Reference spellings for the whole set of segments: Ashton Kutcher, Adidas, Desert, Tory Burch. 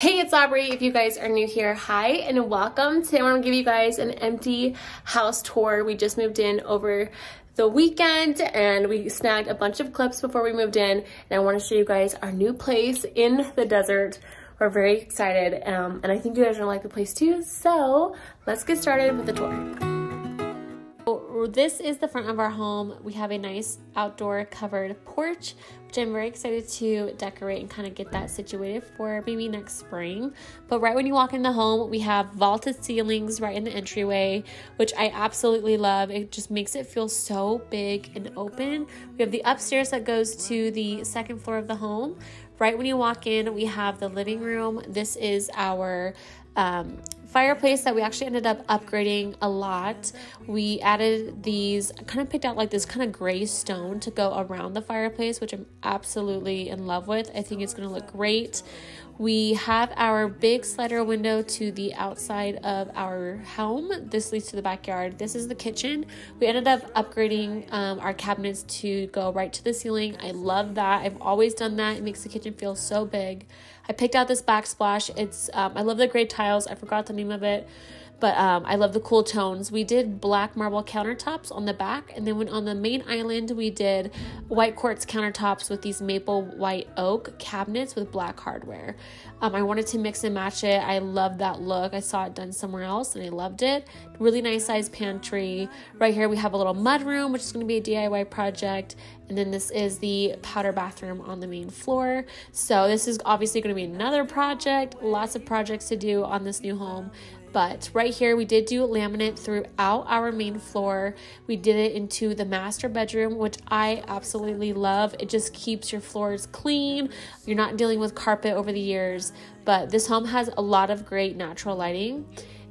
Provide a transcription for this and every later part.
Hey, it's Aubrey. If you guys are new here, hi and welcome. Today I want to give you guys an empty house tour. We just moved in over the weekend and we snagged a bunch of clips before we moved in, and I want to show you guys our new place in the desert. We're very excited and I think you guys are going to like the place too, so let's get started with the tour. This is the front of our home. We have a nice outdoor covered porch, which I'm very excited to decorate and kind of get that situated for maybe next spring. But right when you walk in the home, we have vaulted ceilings right in the entryway, which I absolutely love. It just makes it feel so big and open. We have the upstairs that goes to the second floor of the home. Right when you walk in, we have the living room. This is our fireplace that we actually ended up upgrading a lot. We added these, kind of picked out like this kind of gray stone to go around the fireplace, which I'm absolutely in love with. I think it's going to look great. We have our big slider window to the outside of our home. This leads to the backyard. This is the kitchen. We ended up upgrading our cabinets to go right to the ceiling. I love that. I've always done that. It makes the kitchen feel so big. I picked out this backsplash. It's I love the gray tiles. I forgot the name of it, but I love the cool tones. We did black marble countertops on the back, and then when on the main island we did white quartz countertops with these maple white oak cabinets with black hardware. I wanted to mix and match it. I love that look. I saw it done somewhere else and I loved it. Really nice sized pantry. Right here we have a little mud room, which is going to be a DIY project, and then this is the powder bathroom on the main floor. So this is obviously going to be another project. Lots of projects to do on this new home. But right here we did do laminate throughout our main floor. We did it into the master bedroom, which I absolutely love. It just keeps your floors clean. You're not dealing with carpet over the years. But this home has a lot of great natural lighting.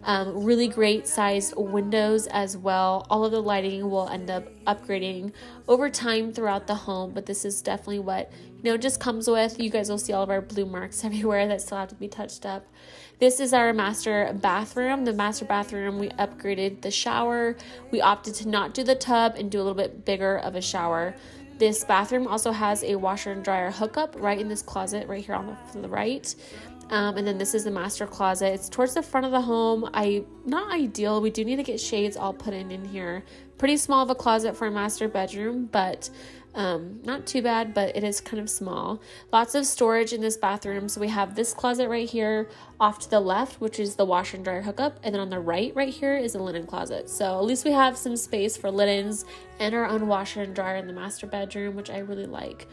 Really great sized windows as well. All of the lighting will end up upgrading over time throughout the home, but this is definitely what, you know, just comes with. You guys will see all of our blue marks everywhere that still have to be touched up. This is our master bathroom. The master bathroom, we upgraded the shower. We opted to not do the tub and do a little bit bigger of a shower. This bathroom also has a washer and dryer hookup right in this closet right here on the right. And then this is the master closet. It's towards the front of the home. Not ideal. We do need to get shades all put in here. Pretty small of a closet for a master bedroom, but not too bad, but it is kind of small. Lots of storage in this bathroom. So we have this closet right here off to the left, which is the washer and dryer hookup. And then on the right here is a linen closet. So at least we have some space for linens and our own washer and dryer in the master bedroom, which I really like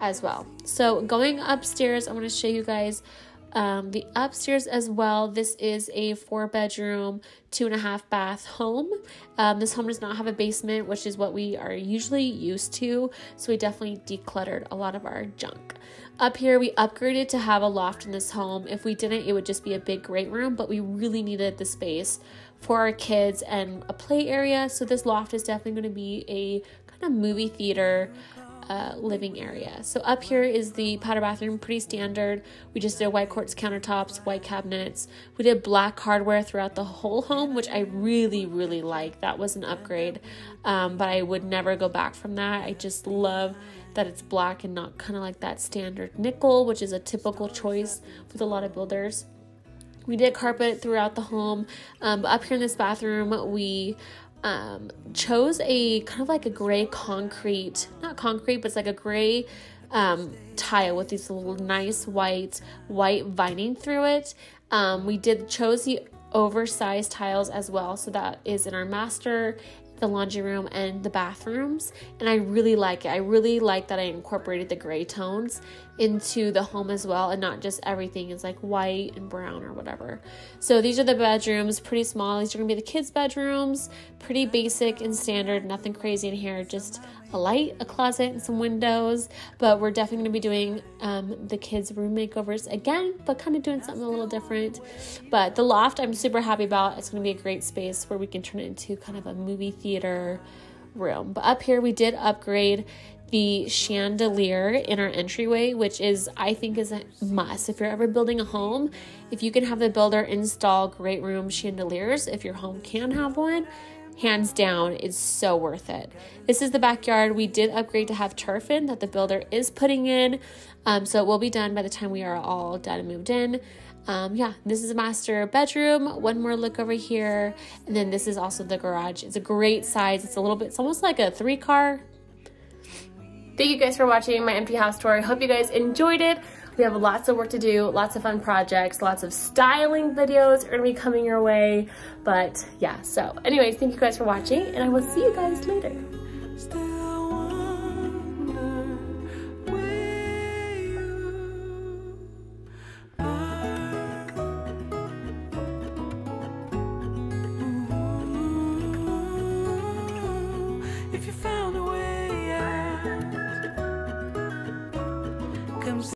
as well. So going upstairs, I want to show you guys the upstairs as well. This is a 4-bedroom, 2.5-bath home. This home does not have a basement, which is what we are usually used to. So we definitely decluttered a lot of our junk. Up here, we upgraded to have a loft in this home. If we didn't, it would just be a big great room, but we really needed the space for our kids and a play area. So this loft is definitely going to be a kind of movie theater living area. So up here is the powder bathroom, pretty standard. We just did white quartz countertops, white cabinets. We did black hardware throughout the whole home, which I really, really like. That was an upgrade, but I would never go back from that. I just love that it's black and not kind of like that standard nickel, which is a typical choice with a lot of builders. We did carpet throughout the home. Up here in this bathroom, we chose a kind of like a gray concrete, not concrete, but it's like a gray tile with these little nice white vining through it. We chose the oversized tiles as well. So that is in our master, the laundry room, and the bathrooms, and I really like it. I really like that I incorporated the gray tones into the home as well, and not just everything is like white and brown or whatever. So these are the bedrooms, pretty small. These are gonna be the kids' bedrooms, pretty basic and standard, nothing crazy in here, just a light, a closet, and some windows. But we're definitely gonna be doing the kids' room makeovers again, but kind of doing something a little different. But the loft, I'm super happy about. It's gonna be a great space where we can turn it into kind of a movie theater room. But up here we did upgrade the chandelier in our entryway, which is, I think, is a must. If you're ever building a home, if you can have the builder install great room chandeliers, if your home can have one, hands down, it's so worth it. This is the backyard. We did upgrade to have turf in that the builder is putting in, so it will be done by the time we are all done and moved in. Yeah, this is the master bedroom. One more look over here, and then this is also the garage. It's a great size. It's a little bit, it's almost like a 3-car. Thank you guys for watching my empty house tour. I hope you guys enjoyed it. We have lots of work to do, lots of fun projects, lots of styling videos are gonna be coming your way. But yeah, so anyways, thank you guys for watching, and I will see you guys later.